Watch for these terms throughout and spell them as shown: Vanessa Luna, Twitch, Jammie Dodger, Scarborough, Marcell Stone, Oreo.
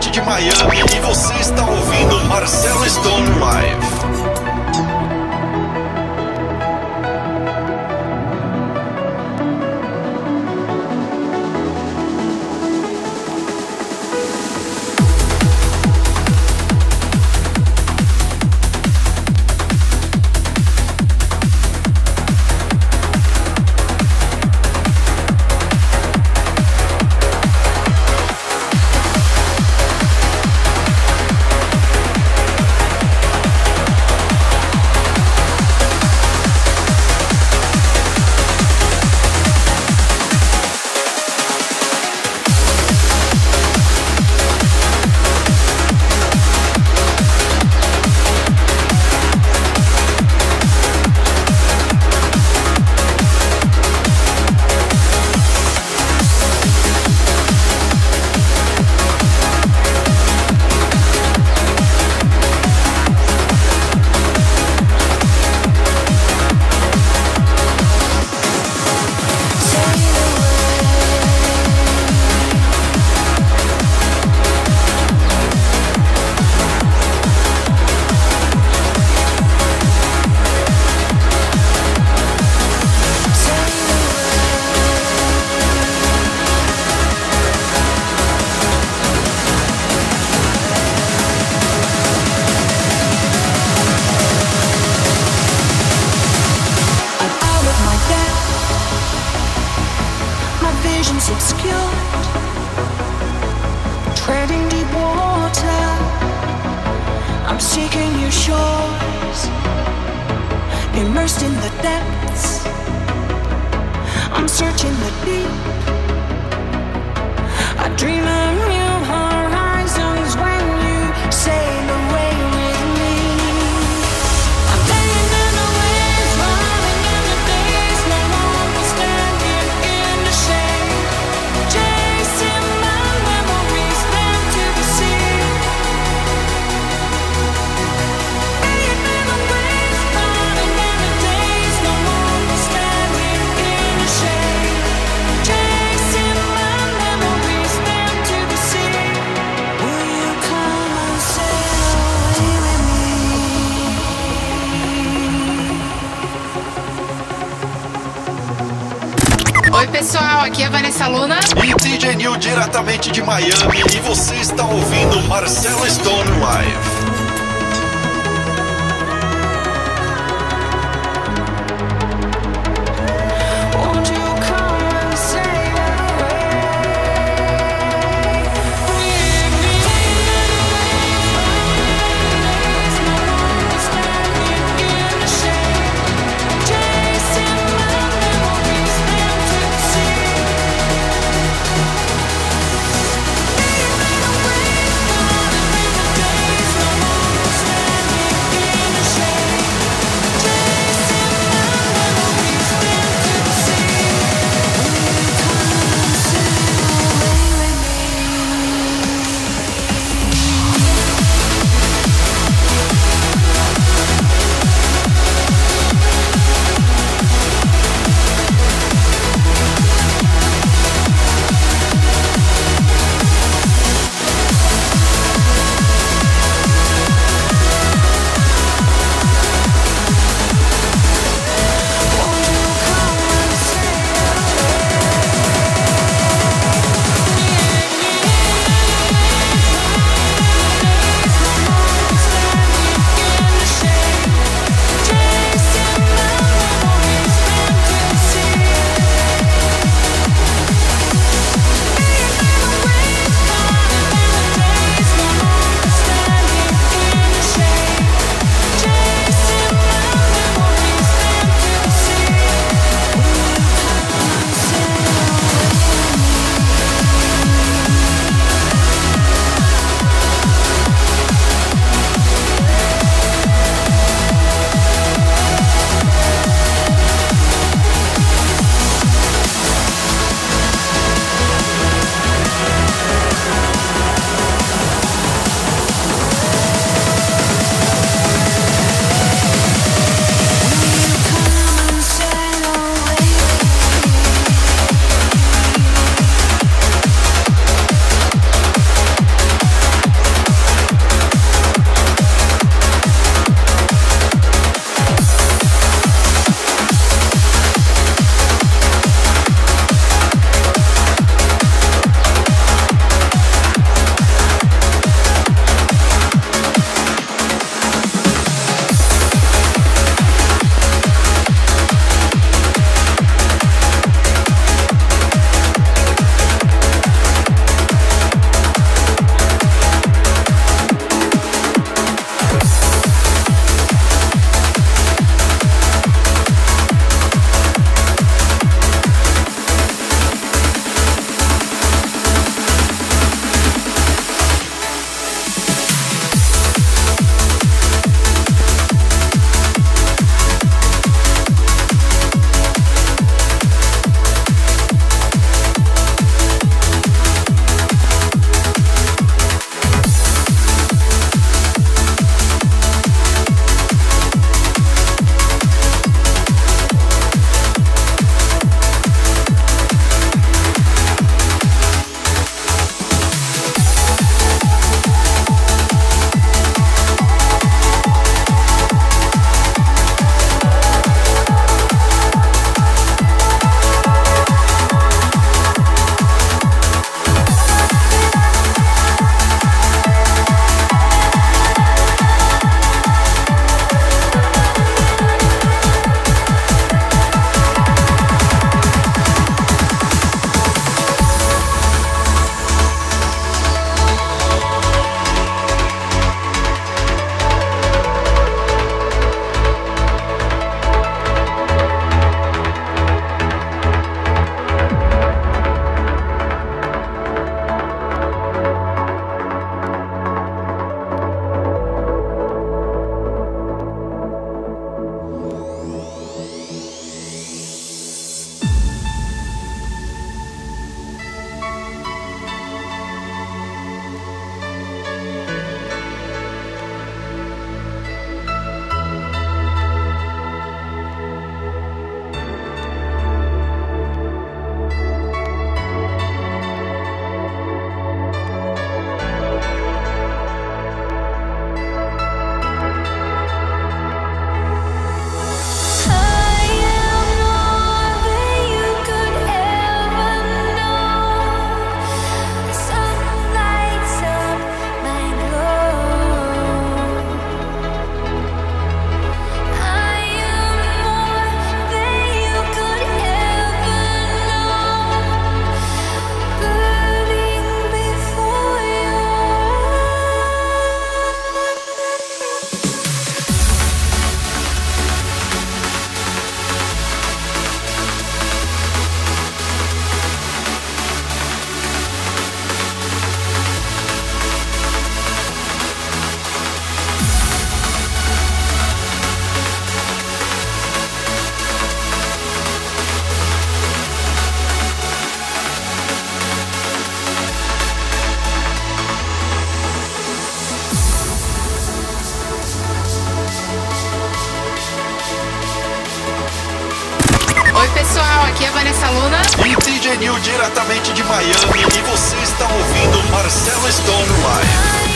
diretamente de Miami e você está ouvindo Marcell Stone Live. Pessoal, aqui é a Vanessa Luna e DJ New diretamente de Miami e você está ouvindo Marcell Stone Live. Vanessa Luna e TJ New diretamente de Miami, e você está ouvindo Marcell Stone Live.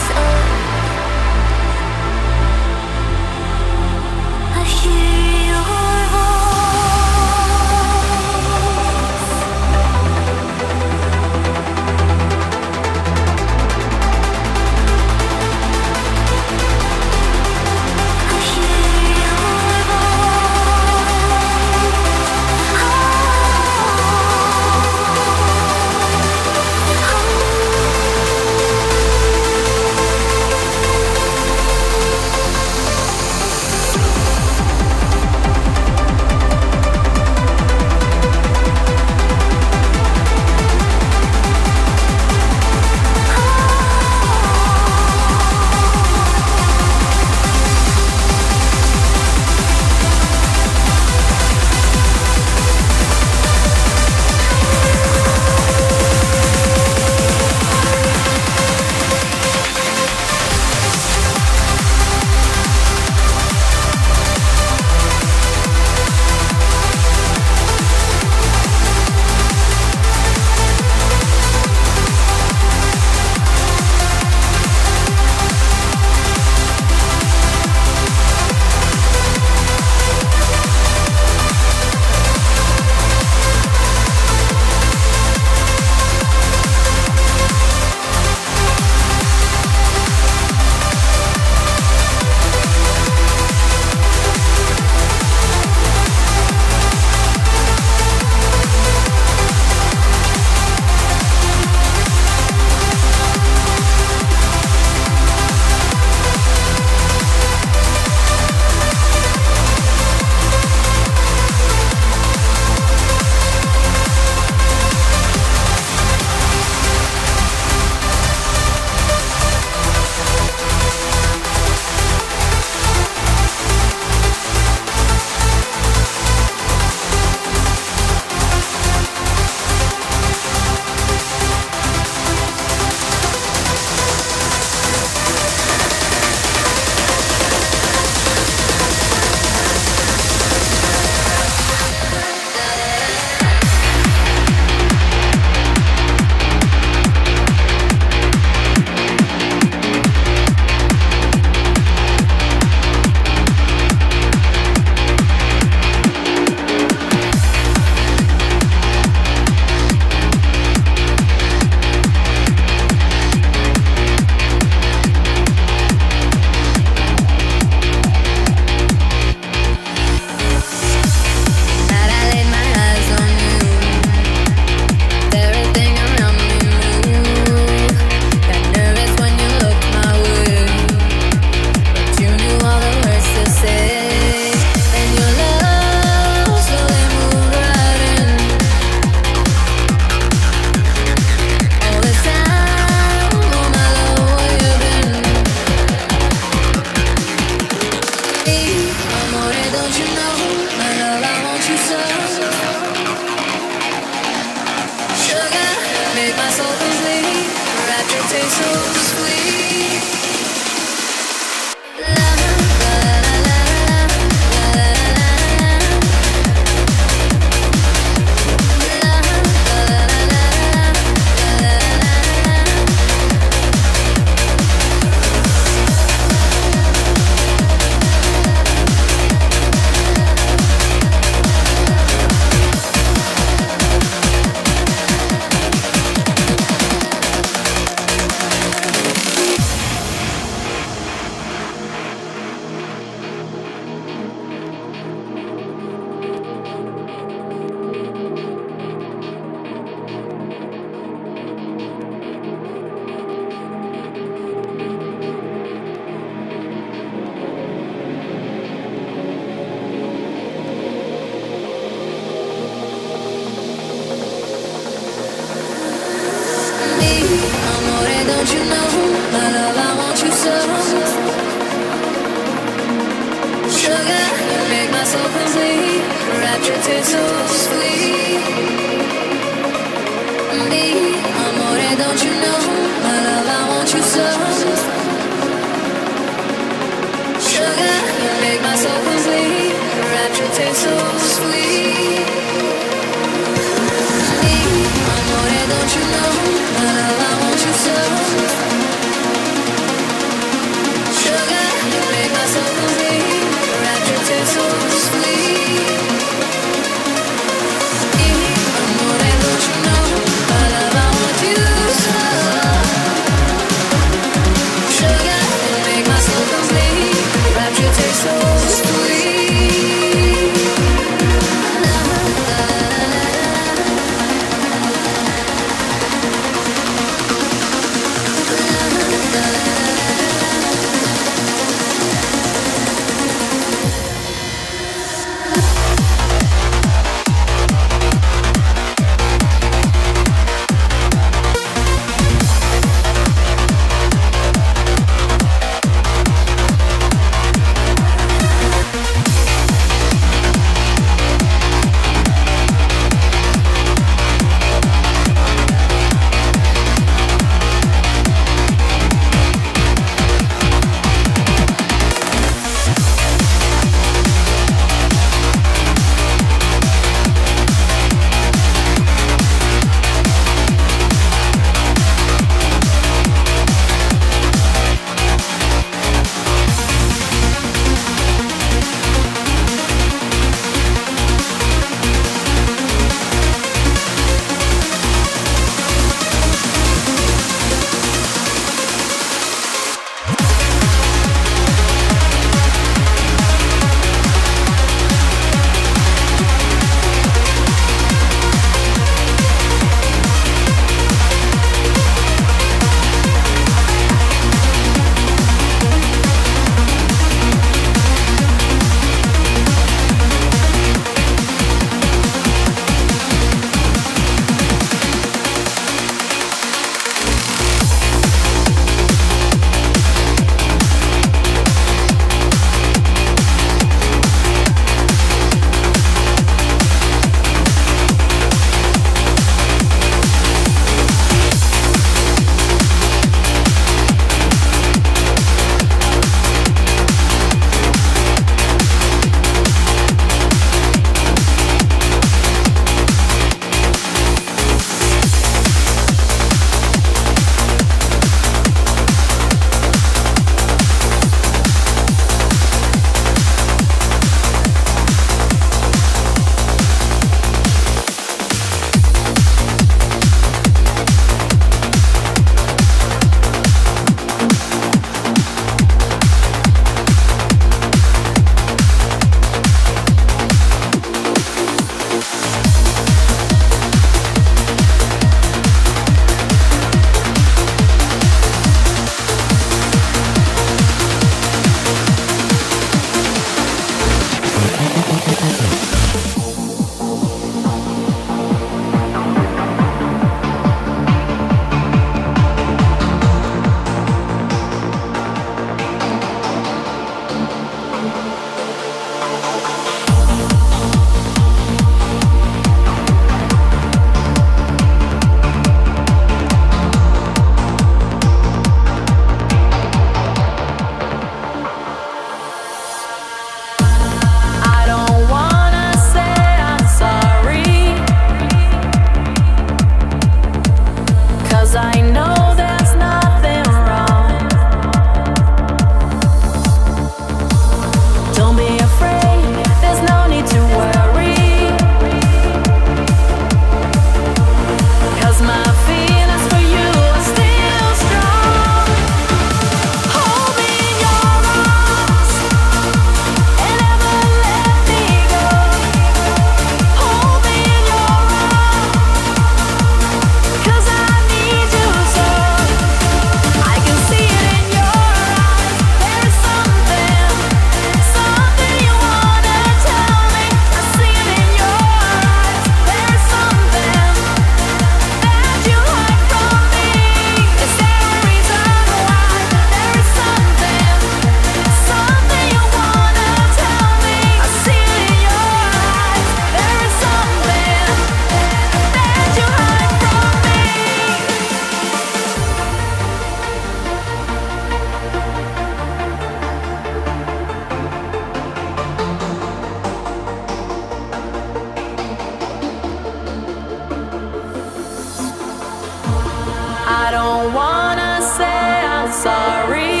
I don't wanna say I'm sorry,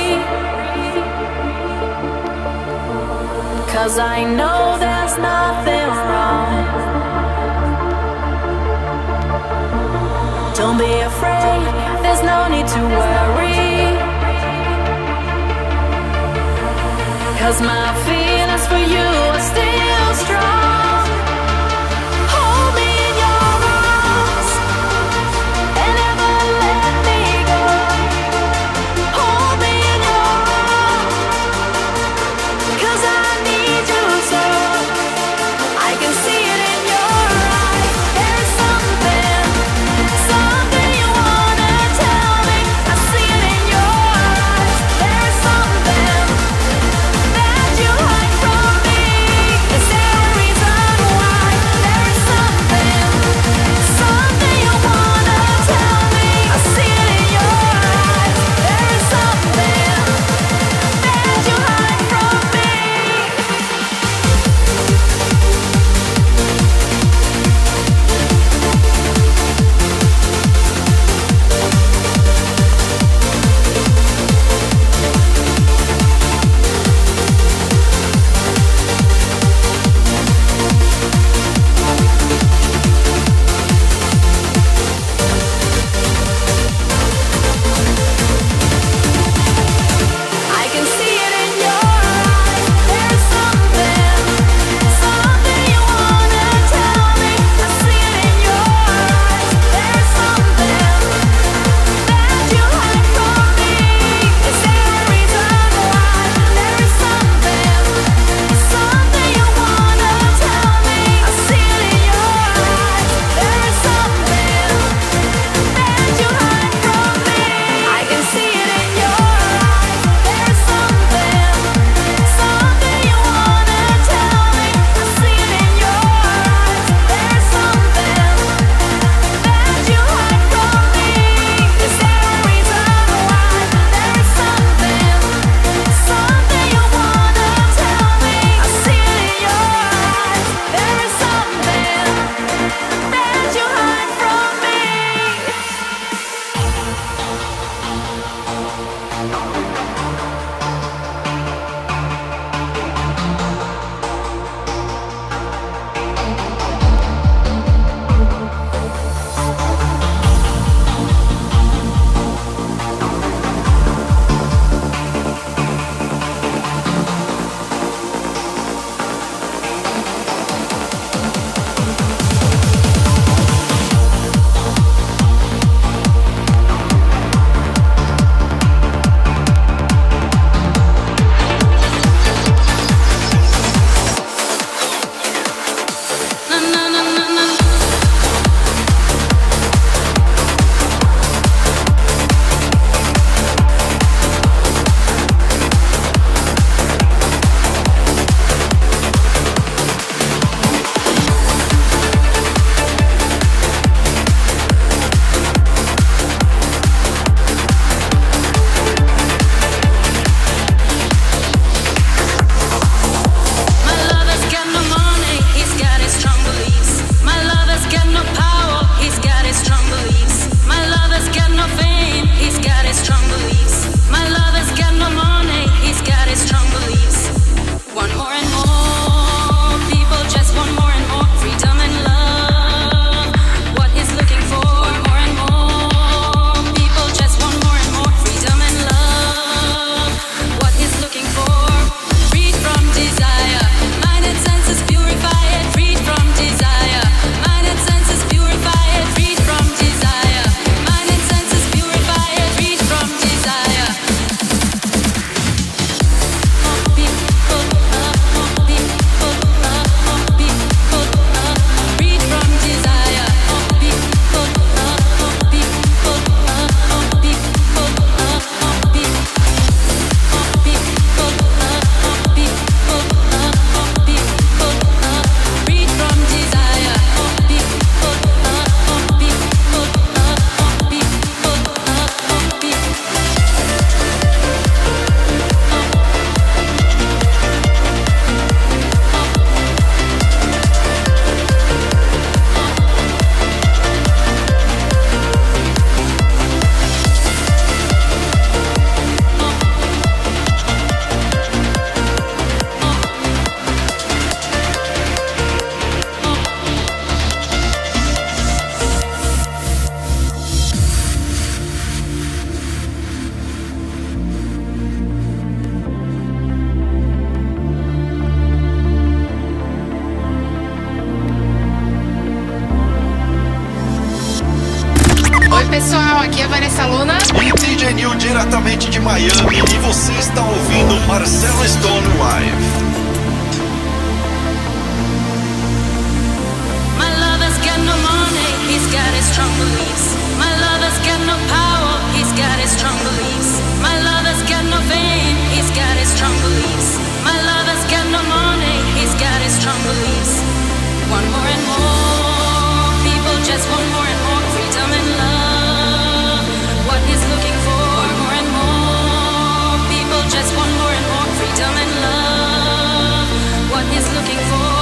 'cause I know there's nothing wrong. Don't be afraid, there's no need to worry, 'cause my feelings for you are still strong. You pessoal, aqui é a Vanessa Luna e DJ New diretamente de Miami, e você está ouvindo Marcell Stone Live. My lover's got no money, he's got his strong beliefs. My lover's got no power, he's got his strong beliefs. My lover's got no fame, he's got his strong beliefs. My lover's got no money, he's got his strong beliefs. One more and more people just want more and more freedom and love. What he's looking for, more and more people just want more and more freedom and love. What he's looking for,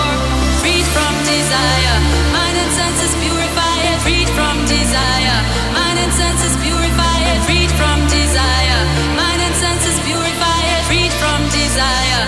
freed from desire. Mind and senses purify it, freed from desire. Mind and senses purify it, freed from desire. Mind and senses purify it, freed from desire.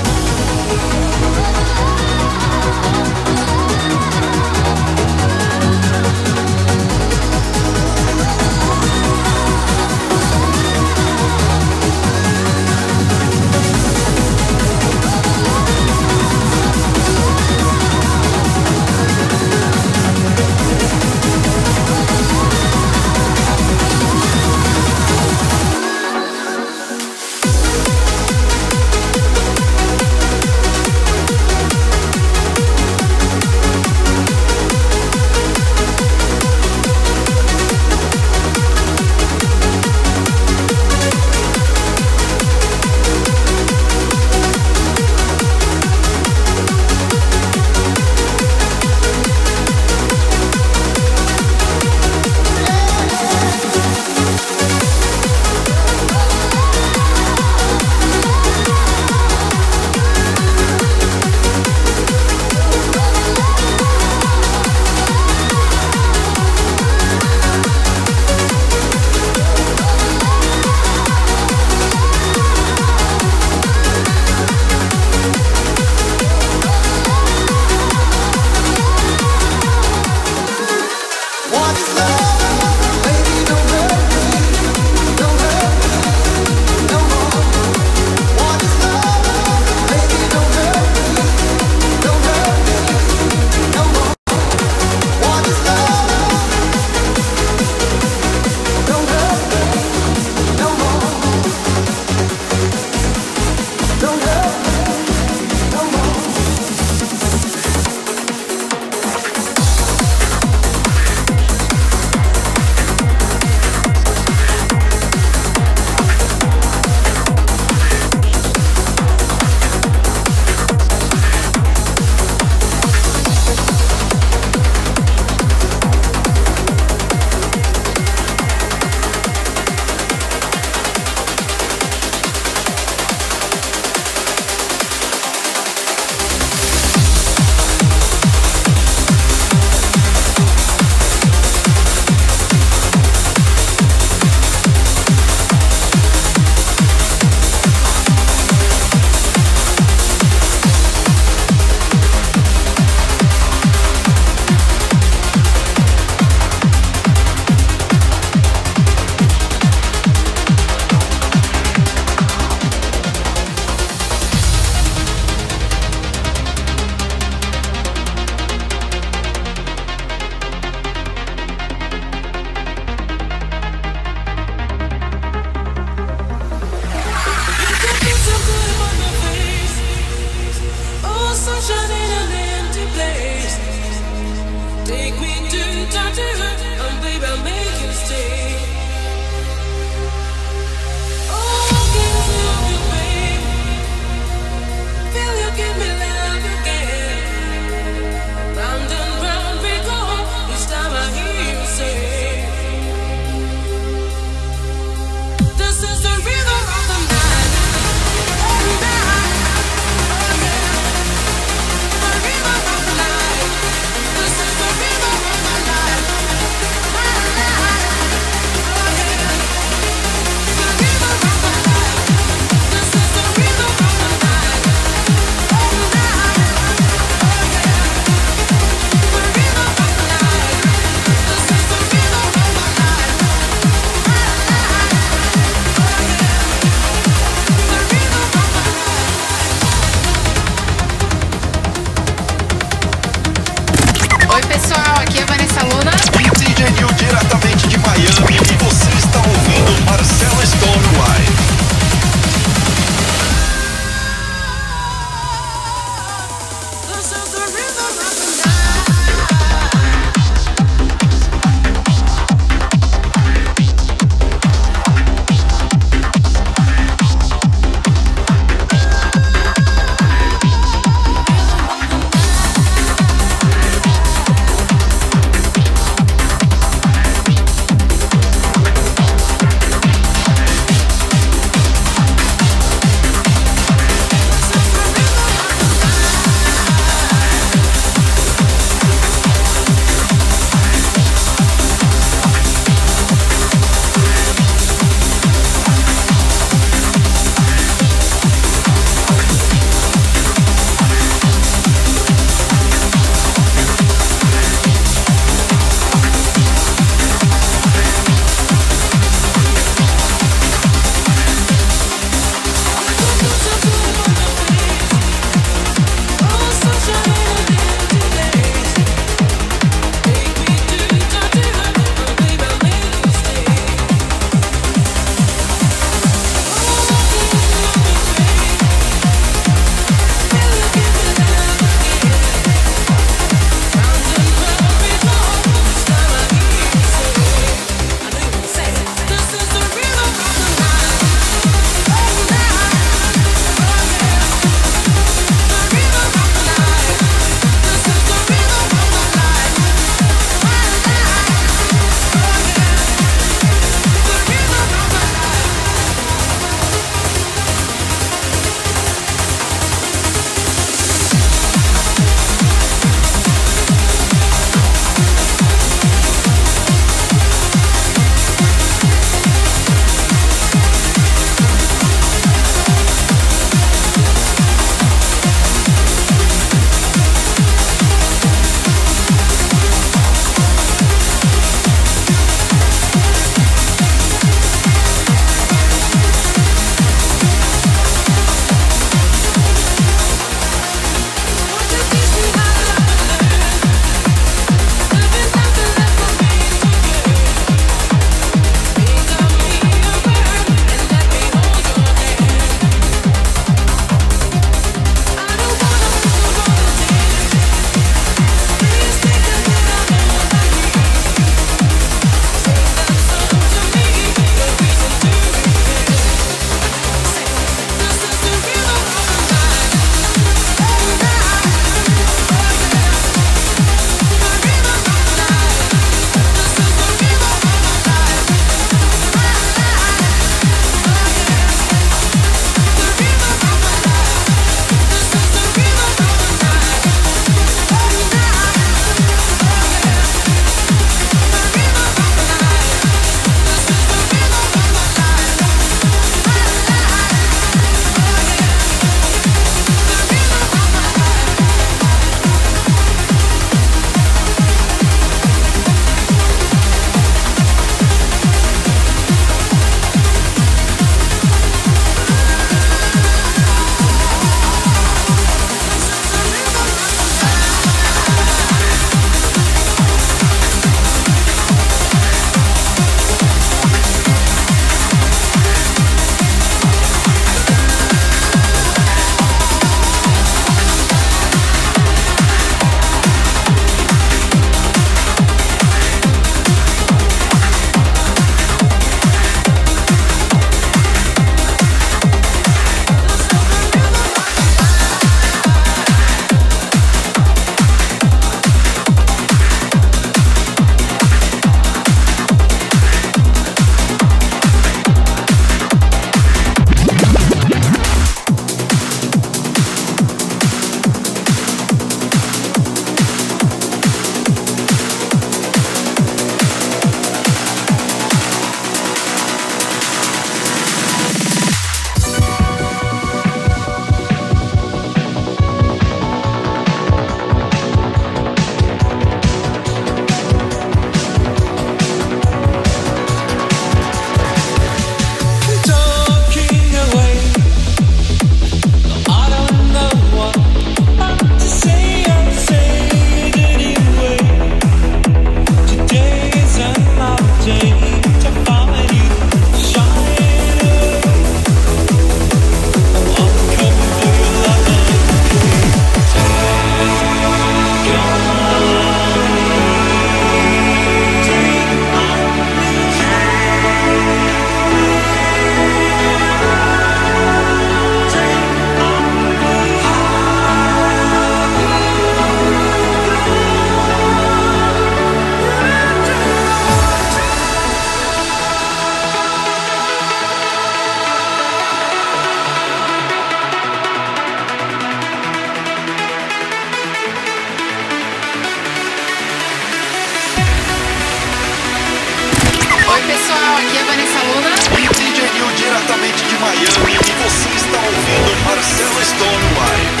Marcell Stone Live.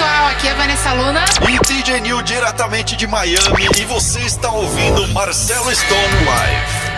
pessoal, aqui é Vanessa Luna e TJ New diretamente de Miami, e você está ouvindo Marcell Stone Live.